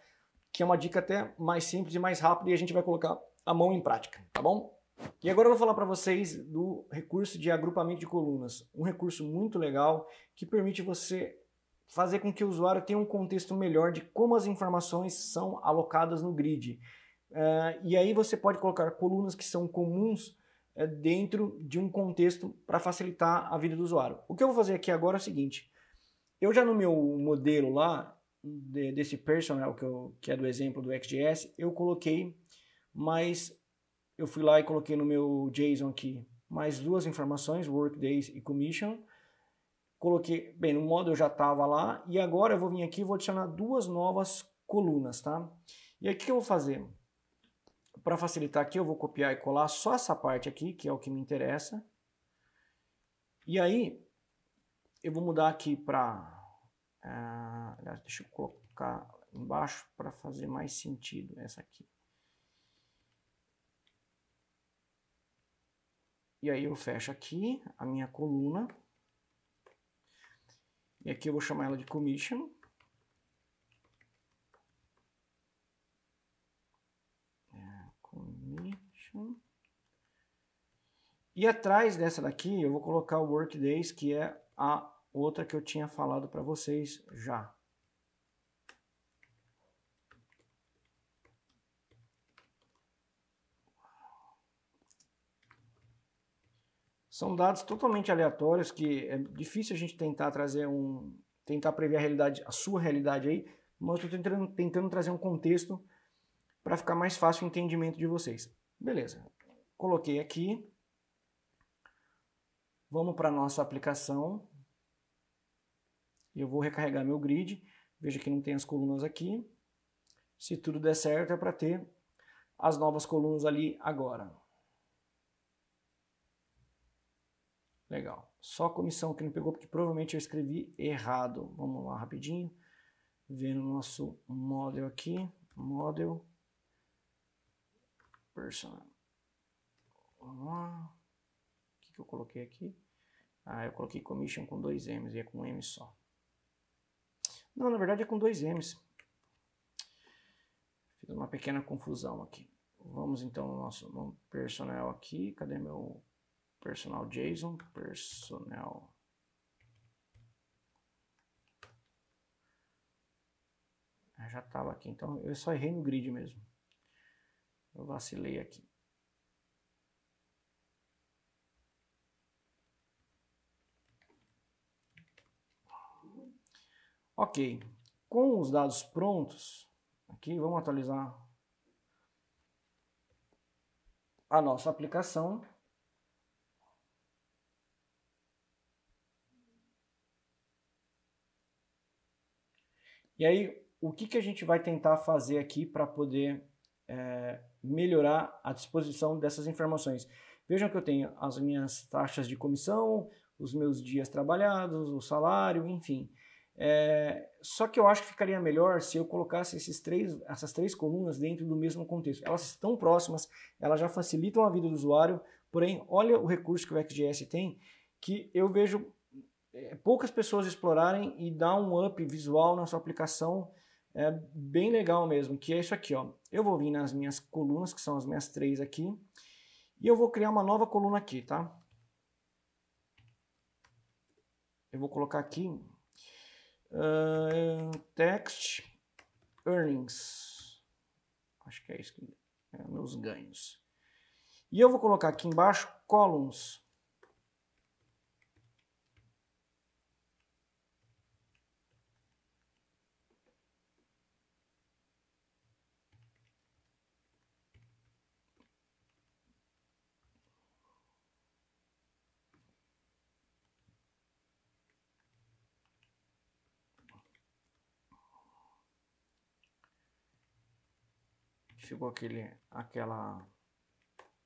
que é uma dica até mais simples e mais rápida e a gente vai colocar a mão em prática, tá bom? E agora eu vou falar para vocês do recurso de agrupamento de colunas, um recurso muito legal que permite você fazer com que o usuário tenha um contexto melhor de como as informações são alocadas no grid. Uh, e aí você pode colocar colunas que são comuns dentro de um contexto para facilitar a vida do usuário. O que eu vou fazer aqui agora é o seguinte, eu já no meu modelo lá, de, desse personal que, eu, que é do exemplo do Ext.js, eu coloquei, mas eu fui lá e coloquei no meu JSON aqui, mais duas informações, workdays e commission, coloquei, bem, no modo eu já estava lá, e agora eu vou vir aqui e vou adicionar duas novas colunas, tá? E aí o que eu vou fazer? Para facilitar aqui, eu vou copiar e colar só essa parte aqui, que é o que me interessa. E aí, eu vou mudar aqui para... Uh, deixa eu colocar embaixo para fazer mais sentido essa aqui. E aí eu fecho aqui a minha coluna. E aqui eu vou chamar ela de Commission. E atrás dessa daqui eu vou colocar o Workdays, que é a outra que eu tinha falado para vocês já. São dados totalmente aleatórios que é difícil a gente tentar trazer um... tentar prever a realidade, a sua realidade aí, mas eu estou tentando, tentando trazer um contexto para ficar mais fácil o entendimento de vocês. Beleza. Coloquei aqui. Vamos para a nossa aplicação. Eu vou recarregar meu grid. Veja que não tem as colunas aqui. Se tudo der certo, é para ter as novas colunas ali agora. Legal. Só a comissão que não pegou, porque provavelmente eu escrevi errado. Vamos lá rapidinho. Vendo o nosso model aqui. Model. Persona. Vamos lá. O que, que eu coloquei aqui? Ah, eu coloquei commission com dois M's e é com um M só. Não, na verdade é com dois M's. Fiz uma pequena confusão aqui. Vamos então ao nosso personal aqui. Cadê meu personal JSON? Personal. Ah, já estava aqui, então eu só errei no grid mesmo. Eu vacilei aqui. Ok, com os dados prontos, aqui vamos atualizar a nossa aplicação. E aí, o que que a gente vai tentar fazer aqui para poder é, melhorar a disposição dessas informações? Vejam que eu tenho as minhas taxas de comissão, os meus dias trabalhados, o salário, enfim... É, só que eu acho que ficaria melhor se eu colocasse esses três, essas três colunas dentro do mesmo contexto. Elas estão próximas, elas já facilitam a vida do usuário, porém, olha o recurso que o Ext.js tem, que eu vejo é, poucas pessoas explorarem e dar um up visual na sua aplicação, é, bem legal mesmo, que é isso aqui. Ó. Eu vou vir nas minhas colunas, que são as minhas três aqui, e eu vou criar uma nova coluna aqui, tá? Eu vou colocar aqui... Uh, text earnings, acho que é isso que é, meus ganhos. E eu vou colocar aqui embaixo columns. Ficou aquele, aquela,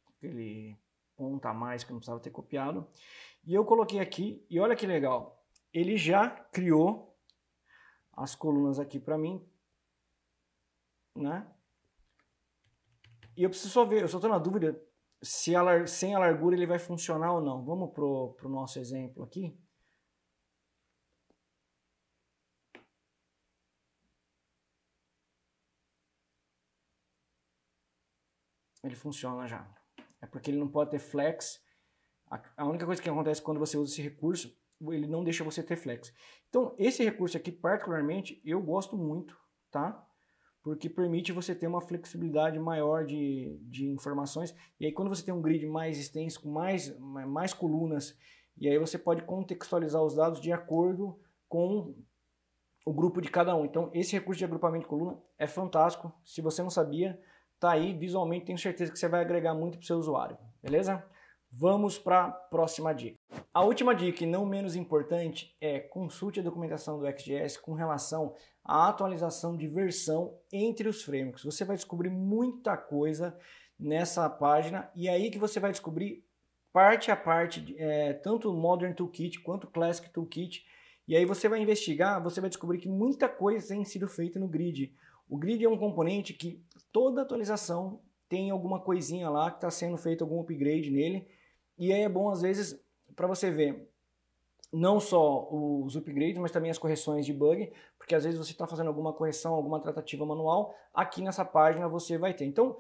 aquele ponto a mais que eu não precisava ter copiado. E eu coloquei aqui, e olha que legal. Ele já criou as colunas aqui para mim, né? E eu preciso só ver, eu só estou na dúvida se a, sem a largura ele vai funcionar ou não. Vamos pro, pro nosso exemplo aqui. Ele funciona já. É porque ele não pode ter flex. A única coisa que acontece quando você usa esse recurso, ele não deixa você ter flex. Então, esse recurso aqui, particularmente, eu gosto muito, tá? Porque permite você ter uma flexibilidade maior de, de informações. E aí, quando você tem um grid mais extenso, com mais, mais colunas, e aí você pode contextualizar os dados de acordo com o grupo de cada um. Então, esse recurso de agrupamento de coluna é fantástico. Se você não sabia... Tá aí, visualmente tenho certeza que você vai agregar muito para o seu usuário, beleza? Vamos para a próxima dica. A última dica, e não menos importante, é consulte a documentação do Ext.js com relação à atualização de versão entre os frameworks. Você vai descobrir muita coisa nessa página e é aí que você vai descobrir parte a parte, é, tanto o Modern Toolkit quanto o Classic Toolkit. E aí você vai investigar, você vai descobrir que muita coisa tem sido feita no Grid. O Grid é um componente que toda atualização tem alguma coisinha lá que está sendo feito algum upgrade nele. E aí é bom, às vezes, para você ver não só os upgrades, mas também as correções de bug, porque às vezes você está fazendo alguma correção, alguma tratativa manual, aqui nessa página você vai ter. Então,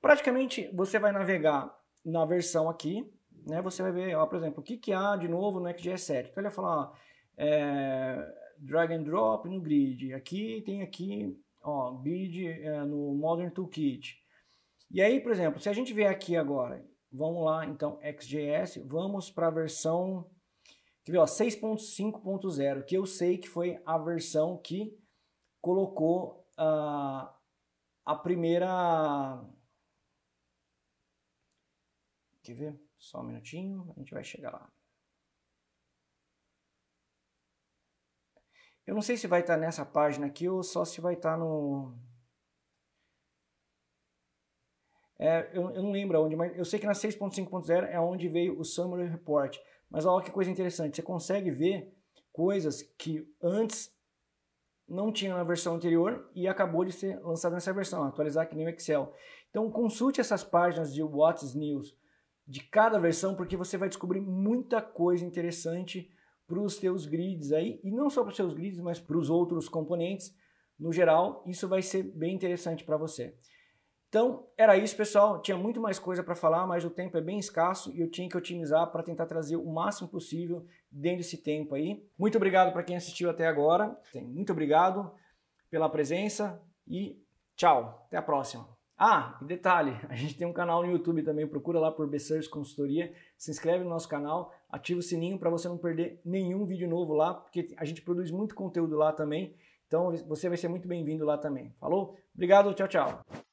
praticamente, você vai navegar na versão aqui, né? Você vai ver, ó, por exemplo, o que, que há de novo no Ext.js sete. Então ele vai falar, ó, é, drag and drop no Grid, aqui tem aqui, ó, Grid é, no Modern Toolkit. E aí, por exemplo, se a gente vier aqui agora, vamos lá, então, Ext.js, vamos para a versão seis ponto cinco ponto zero, que eu sei que foi a versão que colocou uh, a primeira... Quer ver? Só um minutinho, a gente vai chegar lá. Eu não sei se vai estar nessa página aqui ou só se vai estar no... É, eu, eu não lembro onde, mas eu sei que na seis ponto cinco ponto zero é onde veio o Summary Report. Mas olha que coisa interessante, você consegue ver coisas que antes não tinha na versão anterior e acabou de ser lançada nessa versão, atualizar que nem o Excel. Então consulte essas páginas de What's News de cada versão, porque você vai descobrir muita coisa interessante para os seus grids aí, e não só para os seus grids, mas para os outros componentes. No geral, isso vai ser bem interessante para você. Então, era isso, pessoal. Tinha muito mais coisa para falar, mas o tempo é bem escasso e eu tinha que otimizar para tentar trazer o máximo possível dentro desse tempo aí. Muito obrigado para quem assistiu até agora. Muito obrigado pela presença e tchau. Até a próxima. Ah, e detalhe, a gente tem um canal no YouTube também. Procura lá por BSource Consultoria. Se inscreve no nosso canal, ativa o sininho para você não perder nenhum vídeo novo lá, porque a gente produz muito conteúdo lá também. Então, você vai ser muito bem-vindo lá também. Falou? Obrigado, tchau, tchau.